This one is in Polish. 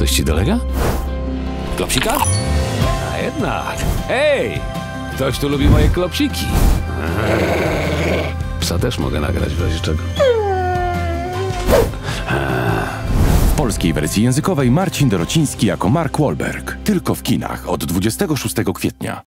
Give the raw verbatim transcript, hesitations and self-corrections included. Coś ci dolega? Klopsika? A jednak. Ej! Ktoś tu lubi moje klopsiki. Psa też mogę nagrać w razie czego. W polskiej wersji językowej Marcin Dorociński jako Mark Wahlberg. Tylko w kinach od dwudziestego szóstego kwietnia.